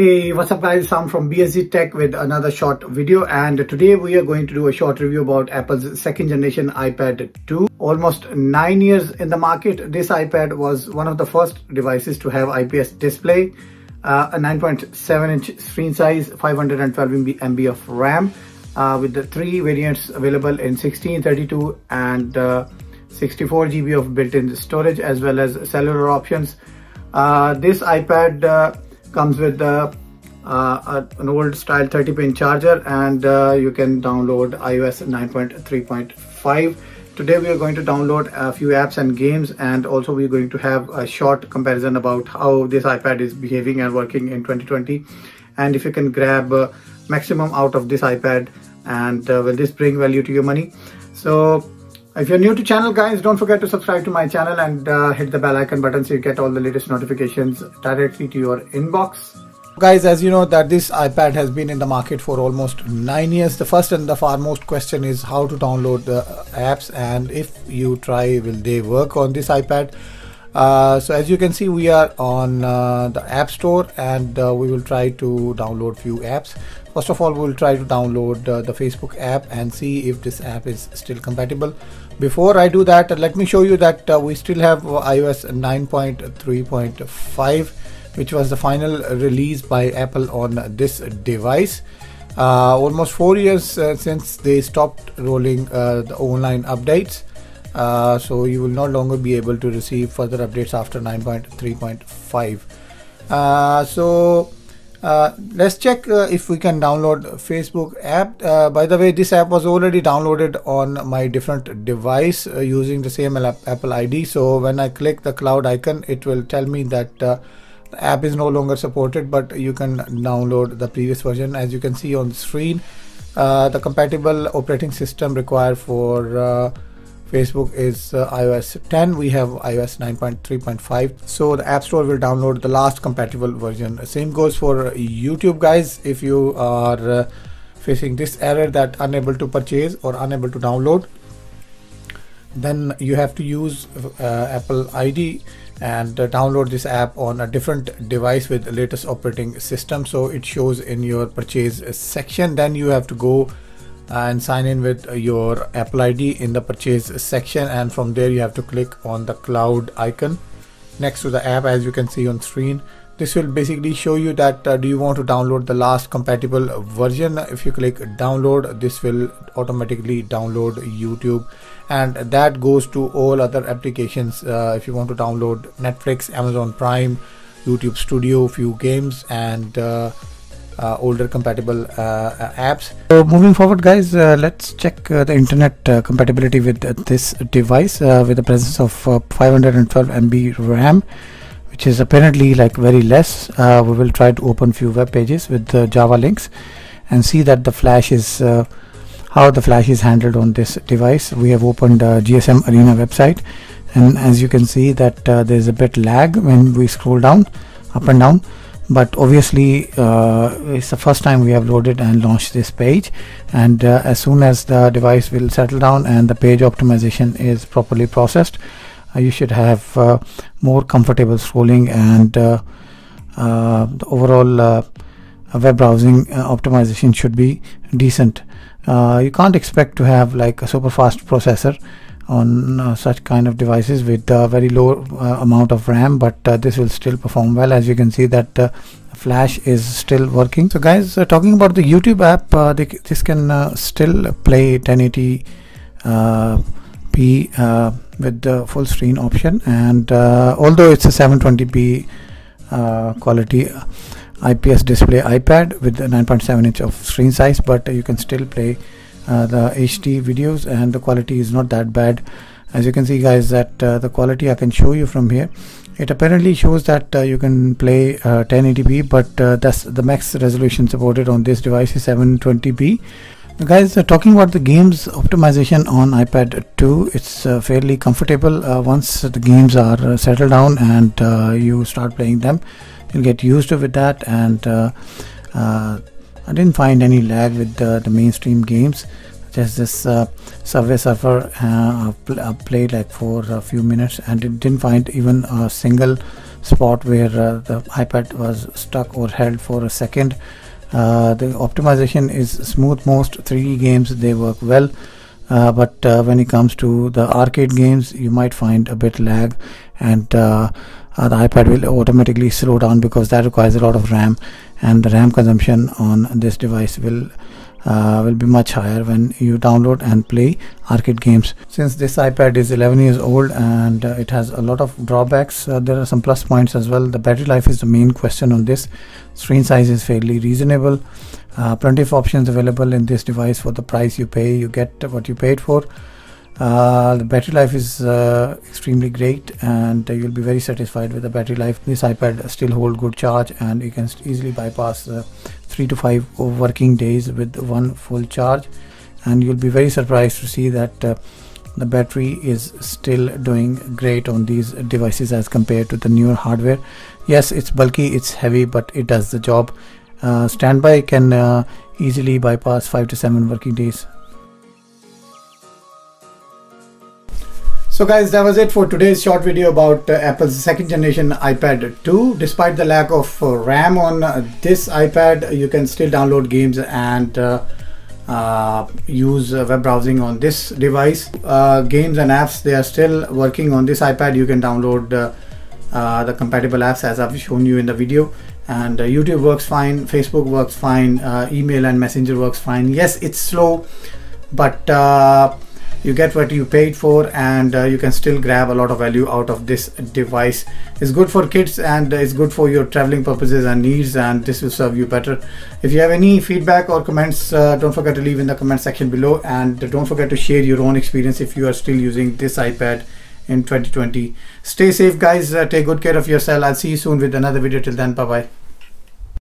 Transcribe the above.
Hey, what's up guys, Sam from BSG Tech with another short video, and today we are going to do a short review about Apple's second generation iPad 2. Almost 9 years in the market, this iPad was one of the first devices to have IPS display, a 9.7 inch screen size, 512 MB of RAM with the three variants available in 16, 32 and 64 GB of built-in storage as well as cellular options. This iPad comes with an old style 30-pin charger, and you can download iOS 9.3.5. Today we are going to download a few apps and games, and also we are going to have a short comparison about how this iPad is behaving and working in 2020, and if you can grab maximum out of this iPad, and will this bring value to your money. So if you're new to channel guys, don't forget to subscribe to my channel and hit the bell icon button so you get all the latest notifications directly to your inbox. Guys, as you know that this iPad has been in the market for almost 9 years. The first and the foremost question is how to download the apps, and if you try, will they work on this iPad? So as you can see, we are on the App Store, and we will try to download few apps. First of all, we will try to download the Facebook app and see if this app is still compatible. Before I do that, let me show you that we still have iOS 9.3.5, which was the final release by Apple on this device. Almost 4 years since they stopped rolling the online updates. So you will no longer be able to receive further updates after 9.3.5. So let's check if we can download Facebook app. By the way, this app was already downloaded on my different device using the same Apple ID. So when I click the cloud icon, it will tell me that the app is no longer supported, but you can download the previous version. As you can see on the screen, the compatible operating system required for Facebook is iOS 10. We have iOS 9.3.5. So the App Store will download the last compatible version. Same goes for YouTube guys. If you are facing this error that unable to purchase or unable to download, then you have to use Apple ID and download this app on a different device with the latest operating system. So it shows in your purchase section. Then you have to go and sign in with your Apple ID in the purchase section, and from there you have to click on the cloud icon next to the app. As you can see on screen, this will basically show you that do you want to download the last compatible version. If you click download, this will automatically download YouTube, and that goes to all other applications. If you want to download Netflix, Amazon Prime, YouTube Studio, few games, and older compatible apps. So moving forward guys, let's check the internet compatibility with this device with the presence of 512 MB RAM, which is apparently like very less. We will try to open few web pages with Java links and see that the flash is how the flash is handled on this device. We have opened GSM Arena website, and as you can see that there's a bit lag when we scroll down up and down. But obviously it's the first time we have loaded and launched this page, and as soon as the device will settle down and the page optimization is properly processed, you should have more comfortable scrolling, and the overall web browsing optimization should be decent. You can't expect to have like a super fast processor on such kind of devices with very low amount of RAM, but this will still perform well. As you can see that flash is still working. So guys, talking about the YouTube app, this can still play 1080p with the full screen option, and although it's a 720p quality IPS display iPad with 9.7 inch of screen size, but you can still play the HD videos, and the quality is not that bad. As you can see guys that the quality I can show you from here, it apparently shows that you can play 1080p, but that's the max resolution supported on this device is 720p. Guys, talking about the games optimization on iPad 2, it's fairly comfortable. Once the games are settled down and you start playing them, you'll get used to with that, and I didn't find any lag with the mainstream games. Just this Subway Surfer I played like for a few minutes, and it didn't find even a single spot where the iPad was stuck or held for a second. The optimization is smooth. Most 3D games, they work well, but when it comes to the arcade games, you might find a bit lag, and the iPad will automatically slow down because that requires a lot of RAM, and the RAM consumption on this device will be much higher when you download and play arcade games. Since this iPad is 11 years old and it has a lot of drawbacks, there are some plus points as well. The battery life is the main question on this. Screen size is fairly reasonable. Plenty of options available in this device. For the price you pay, you get what you paid for. The battery life is extremely great, and you'll be very satisfied with the battery life. This iPad still holds good charge, and you can easily bypass 3 to 5 working days with one full charge, and you'll be very surprised to see that the battery is still doing great on these devices as compared to the newer hardware. Yes, it's bulky, it's heavy, but it does the job. Standby can easily bypass 5 to 7 working days. So guys, that was it for today's short video about Apple's second generation iPad 2. Despite the lack of RAM on this iPad, you can still download games and use web browsing on this device. Games and apps, they are still working on this iPad. You can download the compatible apps as I've shown you in the video, and YouTube works fine, Facebook works fine, email and messenger works fine. Yes, it's slow, but you get what you paid for, and you can still grab a lot of value out of this device. It's good for kids, and it's good for your traveling purposes and needs, and this will serve you better. If you have any feedback or comments, don't forget to leave in the comment section below, and don't forget to share your own experience if you are still using this iPad in 2020. Stay safe guys, take good care of yourself. I'll see you soon with another video. Till then, bye bye.